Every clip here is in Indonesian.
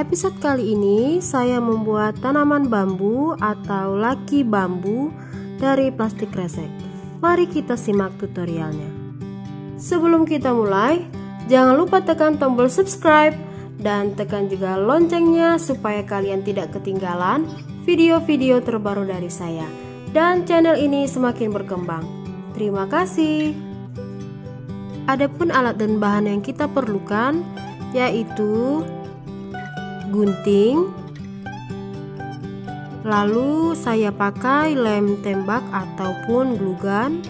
Episode kali ini saya membuat tanaman bambu atau Lucky Bamboo dari plastik kresek. Mari kita simak tutorialnya. Sebelum kita mulai, jangan lupa tekan tombol subscribe dan tekan juga loncengnya supaya kalian tidak ketinggalan video-video terbaru dari saya dan channel ini semakin berkembang. Terima kasih. Adapun alat dan bahan yang kita perlukan yaitu gunting, lalu saya pakai lem tembak ataupun glue gun,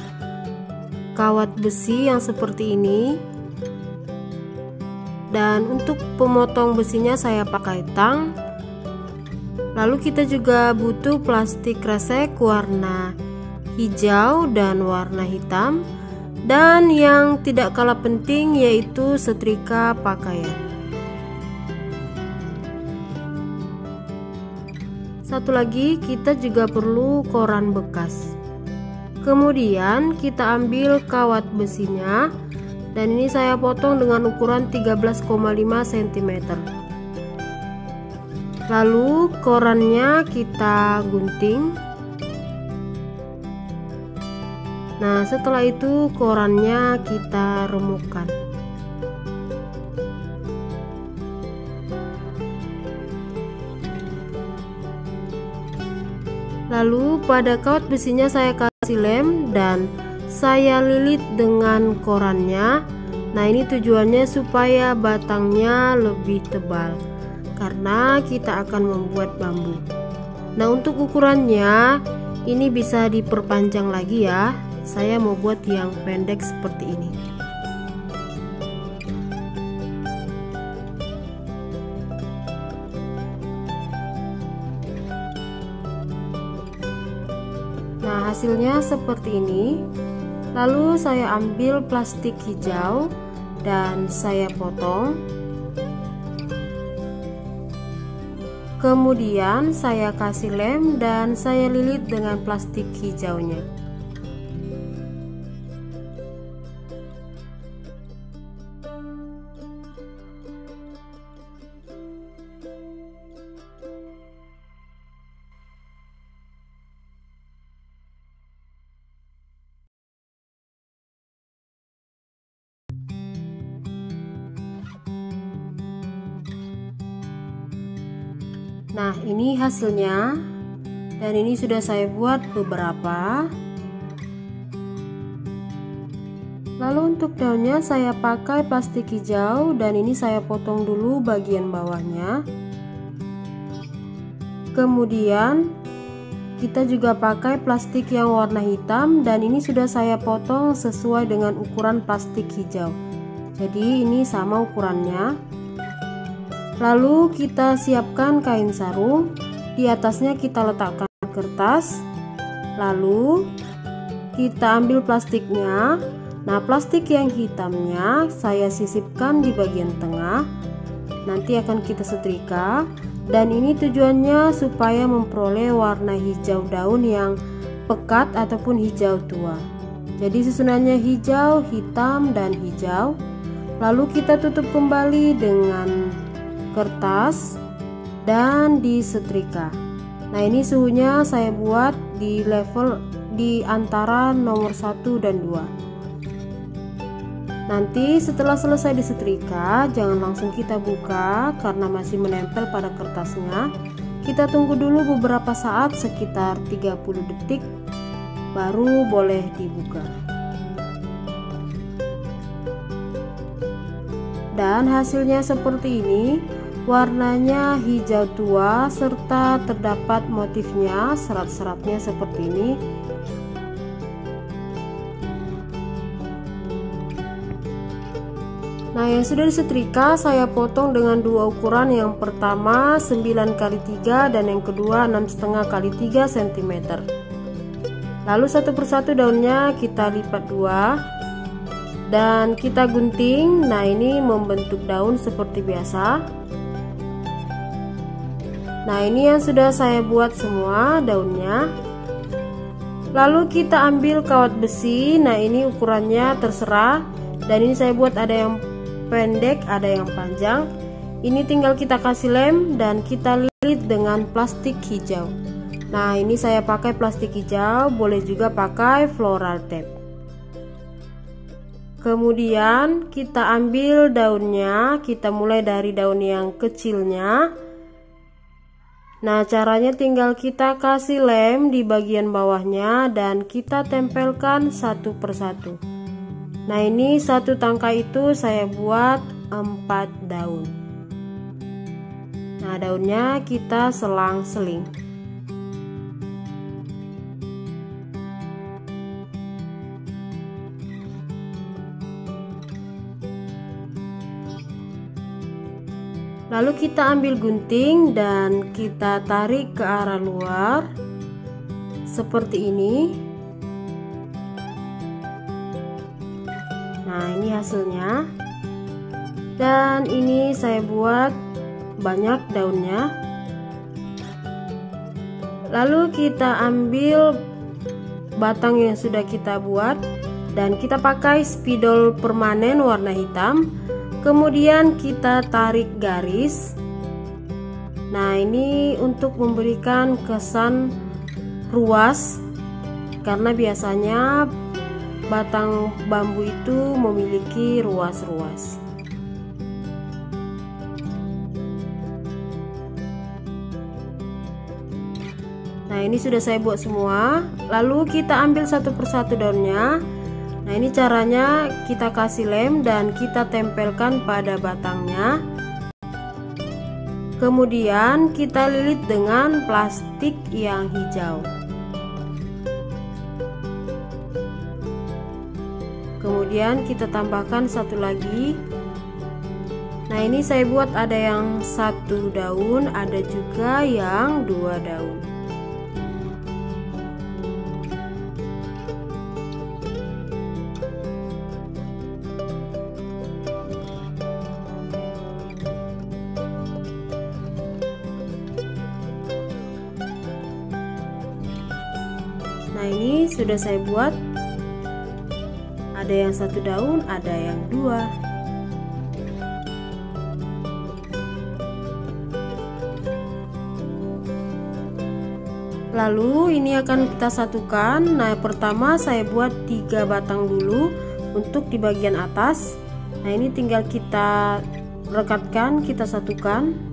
kawat besi yang seperti ini, dan untuk pemotong besinya saya pakai tang. Lalu kita juga butuh plastik kresek warna hijau dan warna hitam, dan yang tidak kalah penting yaitu setrika pakaian. Satu lagi, kita juga perlu koran bekas. Kemudian kita ambil kawat besinya, dan ini saya potong dengan ukuran 13,5 cm. Lalu korannya kita gunting. Nah, setelah itu korannya kita remukan. Lalu pada kawat besinya saya kasih lem dan saya lilit dengan korannya. Nah, ini tujuannya supaya batangnya lebih tebal karena kita akan membuat bambu. Nah, untuk ukurannya ini bisa diperpanjang lagi ya. Saya mau buat yang pendek seperti ini. Nah, hasilnya seperti ini. Lalu saya ambil plastik hijau dan saya potong. Kemudian saya kasih lem dan saya lilit dengan plastik hijaunya. Nah, ini hasilnya, dan ini sudah saya buat beberapa. Lalu untuk daunnya saya pakai plastik hijau dan ini saya potong dulu bagian bawahnya. Kemudian kita juga pakai plastik yang warna hitam dan ini sudah saya potong sesuai dengan ukuran plastik hijau. Jadi ini sama ukurannya. Lalu kita siapkan kain sarung, di atasnya kita letakkan kertas, lalu kita ambil plastiknya. Nah, plastik yang hitamnya saya sisipkan di bagian tengah, nanti akan kita setrika, dan ini tujuannya supaya memperoleh warna hijau daun yang pekat ataupun hijau tua. Jadi susunannya hijau, hitam, dan hijau. Lalu kita tutup kembali dengan kertas dan disetrika. Nah, ini suhunya saya buat di level di antara nomor 1 dan 2. Nanti setelah selesai disetrika, jangan langsung kita buka karena masih menempel pada kertasnya. Kita tunggu dulu beberapa saat, sekitar 30 detik baru boleh dibuka. Dan hasilnya seperti ini. Warnanya hijau tua serta terdapat motifnya, serat-seratnya seperti ini. Nah, yang sudah disetrika saya potong dengan dua ukuran, yang pertama 9x3 dan yang kedua 6,5x3 cm. Lalu satu persatu daunnya kita lipat dua dan kita gunting. Nah, ini membentuk daun seperti biasa. Nah, ini yang sudah saya buat semua daunnya. Lalu kita ambil kawat besi. Nah, ini ukurannya terserah. Dan ini saya buat ada yang pendek, ada yang panjang. Ini tinggal kita kasih lem dan kita lilit dengan plastik hijau. Nah, ini saya pakai plastik hijau, boleh juga pakai floral tape. Kemudian kita ambil daunnya, kita mulai dari daun yang kecilnya. Nah, caranya tinggal kita kasih lem di bagian bawahnya dan kita tempelkan satu persatu. Nah, ini satu tangkai itu saya buat 4 daun. Nah, daunnya kita selang-seling. Lalu kita ambil gunting dan kita tarik ke arah luar seperti ini. Nah, ini hasilnya. Dan ini saya buat banyak daunnya. Lalu kita ambil batang yang sudah kita buat dan kita pakai spidol permanen warna hitam. Kemudian kita tarik garis. Nah, ini untuk memberikan kesan ruas, karena biasanya batang bambu itu memiliki ruas-ruas. Nah, ini sudah saya buat semua. Lalu kita ambil satu persatu daunnya. Nah, ini caranya kita kasih lem dan kita tempelkan pada batangnya. Kemudian kita lilit dengan plastik yang hijau. Kemudian kita tambahkan satu lagi. Nah, ini saya buat ada yang 1 daun, ada juga yang 2 daun. Nah, ini sudah saya buat ada yang 1 daun, ada yang 2. Lalu ini akan kita satukan. Nah, pertama saya buat 3 batang dulu untuk di bagian atas. Nah, ini tinggal kita rekatkan, kita satukan.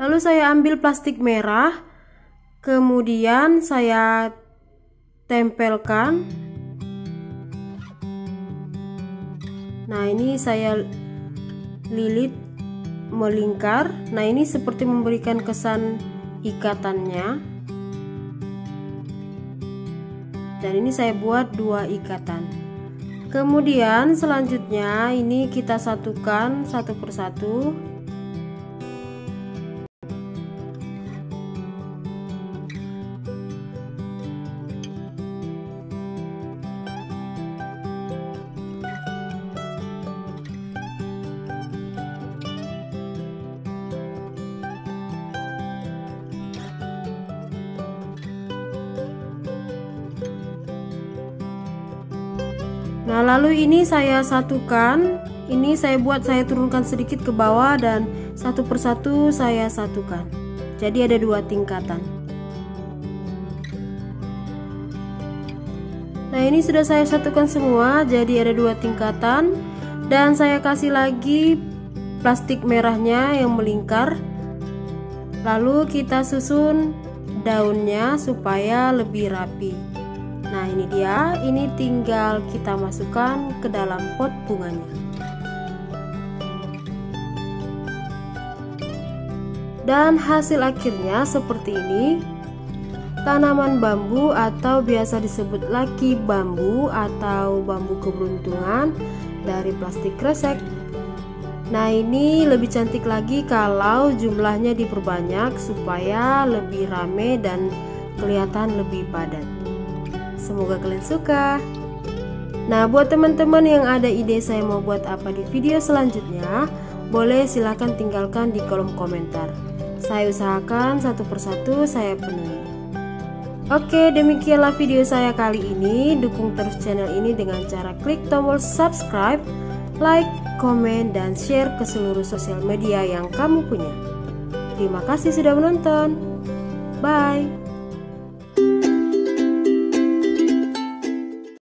Lalu saya ambil plastik merah, kemudian saya tempelkan. Nah, ini saya lilit melingkar. Nah, ini seperti memberikan kesan ikatannya. Dan ini saya buat 2 ikatan. Kemudian selanjutnya ini kita satukan satu persatu. Nah, lalu ini saya satukan. Ini saya buat, saya turunkan sedikit ke bawah dan satu persatu saya satukan. Jadi ada 2 tingkatan. Nah, ini sudah saya satukan semua, jadi ada 2 tingkatan. Dan saya kasih lagi plastik merahnya yang melingkar. Lalu kita susun daunnya supaya lebih rapi. Nah, ini dia, ini tinggal kita masukkan ke dalam pot bunganya. Dan hasil akhirnya seperti ini. Tanaman bambu atau biasa disebut lucky bambu atau bambu keberuntungan dari plastik kresek. Nah, ini lebih cantik lagi kalau jumlahnya diperbanyak supaya lebih rame dan kelihatan lebih padat. Semoga kalian suka. Nah, buat teman-teman yang ada ide saya mau buat apa di video selanjutnya, boleh silahkan tinggalkan di kolom komentar. Saya usahakan satu persatu saya penuhi. Oke, demikianlah video saya kali ini. Dukung terus channel ini dengan cara klik tombol subscribe, like, komen, dan share ke seluruh sosial media yang kamu punya. Terima kasih sudah menonton. Bye.